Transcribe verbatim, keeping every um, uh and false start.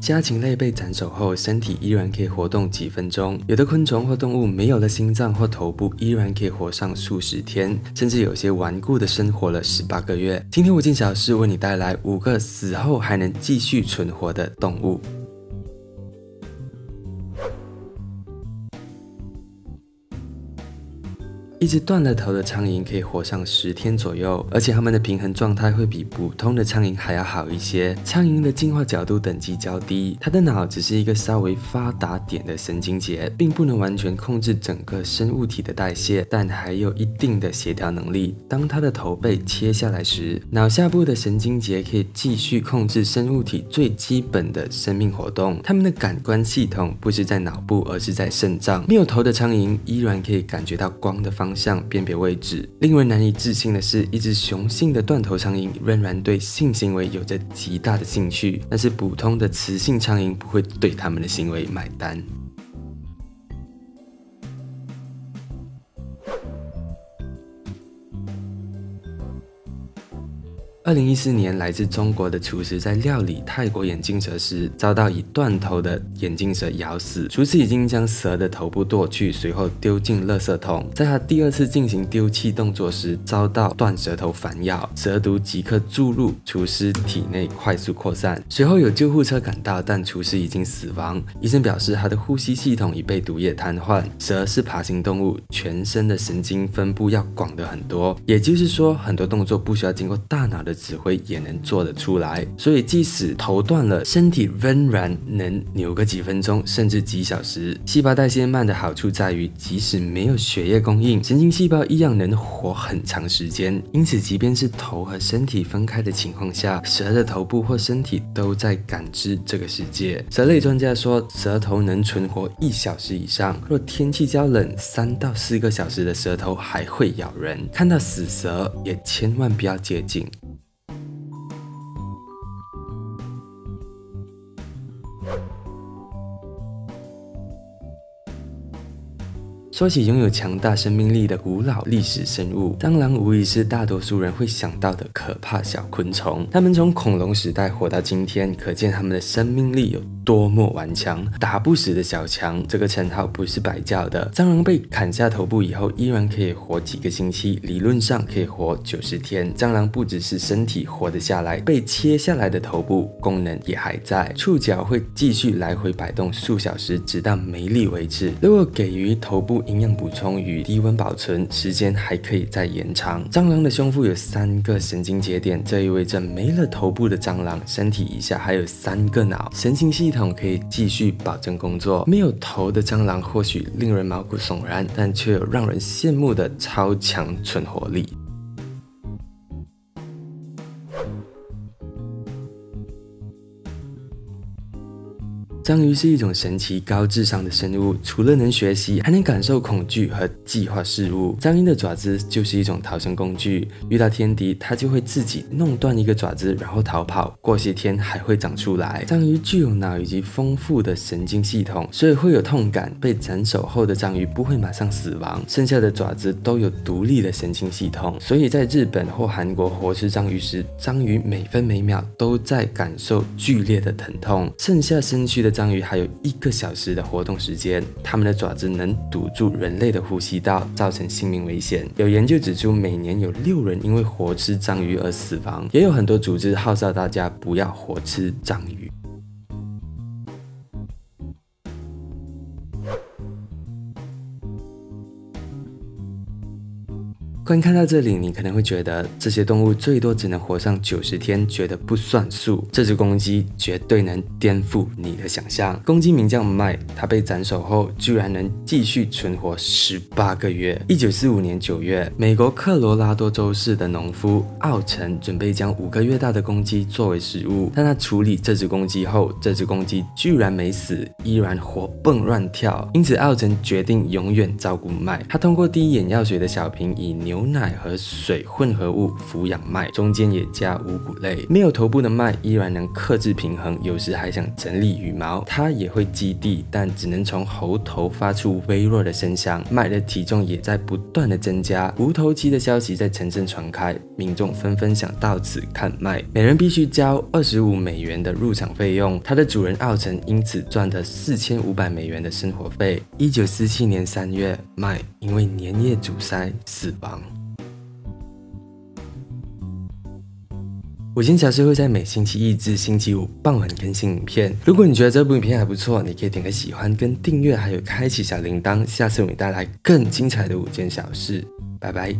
家禽类被斩首后，身体依然可以活动几分钟；有的昆虫或动物没有了心脏或头部，依然可以活上数十天，甚至有些顽固的生活了十八个月。今天我进小事为你带来五个死后还能继续存活的动物。 一只断了头的苍蝇可以活上十天左右，而且它们的平衡状态会比普通的苍蝇还要好一些。苍蝇的进化角度等级较低，它的脑只是一个稍微发达点的神经节，并不能完全控制整个生物体的代谢，但还有一定的协调能力。当它的头被切下来时，脑下部的神经节可以继续控制生物体最基本的生命活动。它们的感官系统不是在脑部，而是在肾脏。没有头的苍蝇依然可以感觉到光的方向。 方向辨别位置。令人难以置信的是，一只雄性的断头苍蝇仍然对性行为有着极大的兴趣，但是普通的雌性苍蝇不会对它们的行为买单。 二零一四年，来自中国的厨师在料理泰国眼镜蛇时，遭到以断头的眼镜蛇咬死。厨师已经将蛇的头部剁去，随后丢进垃圾桶。在他第二次进行丢弃动作时，遭到断舌头反咬，蛇毒即刻注入厨师体内，快速扩散。随后有救护车赶到，但厨师已经死亡。医生表示，他的呼吸系统已被毒液瘫痪。蛇是爬行动物，全身的神经分布要广得很多，也就是说，很多动作不需要经过大脑的 指挥也能做得出来，所以即使头断了，身体仍然能扭个几分钟，甚至几小时。细胞代谢慢的好处在于，即使没有血液供应，神经细胞一样能活很长时间。因此，即便是头和身体分开的情况下，蛇的头部或身体都在感知这个世界。蛇类专家说，蛇头能存活一小时以上。若天气较冷，三到四个小时的蛇头还会咬人。看到死蛇也千万不要接近。 说起拥有强大生命力的古老历史生物，蟑螂无疑是大多数人会想到的可怕小昆虫。它们从恐龙时代活到今天，可见它们的生命力有多么顽强。打不死的小强这个称号不是白叫的。蟑螂被砍下头部以后，依然可以活几个星期，理论上可以活九十天。蟑螂不只是身体活得下来，被切下来的头部功能也还在，触角会继续来回摆动数小时，直到没力为止。如果给予头部 营养补充与低温保存，时间还可以再延长。蟑螂的胸腹有三个神经节点，这意味着没了头部的蟑螂，身体以下还有三个脑，神经系统可以继续保证工作。没有头的蟑螂或许令人毛骨悚然，但却有让人羡慕的超强存活力。 章鱼是一种神奇高智商的生物，除了能学习，还能感受恐惧和计划事物。章鱼的爪子就是一种逃生工具，遇到天敌，它就会自己弄断一个爪子，然后逃跑。过些天还会长出来。章鱼具有脑以及丰富的神经系统，所以会有痛感。被斩首后的章鱼不会马上死亡，剩下的爪子都有独立的神经系统，所以在日本或韩国活吃章鱼时，章鱼每分每秒都在感受剧烈的疼痛。剩下身躯的 章鱼还有一个小时的活动时间，它们的爪子能堵住人类的呼吸道，造成性命危险。有研究指出，每年有六人因为活吃章鱼而死亡，也有很多组织号召大家不要活吃章鱼。 观看到这里，你可能会觉得这些动物最多只能活上九十天，觉得不算数。这只公鸡绝对能颠覆你的想象。公鸡名叫麦，它被斩首后居然能继续存活十八个月。一九四五年九月，美国科罗拉多州市的农夫奥岑准备将五个月大的公鸡作为食物，但他处理这只公鸡后，这只公鸡居然没死，依然活蹦乱跳。因此，奥岑决定永远照顾麦。他通过滴眼药水的小瓶以牛牛奶和水混合物俯仰麦，中间也加五谷类。没有头部的麦依然能克制平衡，有时还想整理羽毛。它也会积地，但只能从喉头发出微弱的声响。麦的体重也在不断的增加。无头鸡的消息在城镇传开，民众纷纷想到此看麦，每人必须交二十五美元的入场费用。它的主人奥城因此赚得四千五百美元的生活费。一九四七年三月，麦因为粘液阻塞死亡。我闲暇时会在每星期一至星期五傍晚更新影片。如果你觉得这部影片还不错，你可以点个喜欢跟订阅，还有开启小铃铛。下次我们带来更精彩的午间小事，拜拜。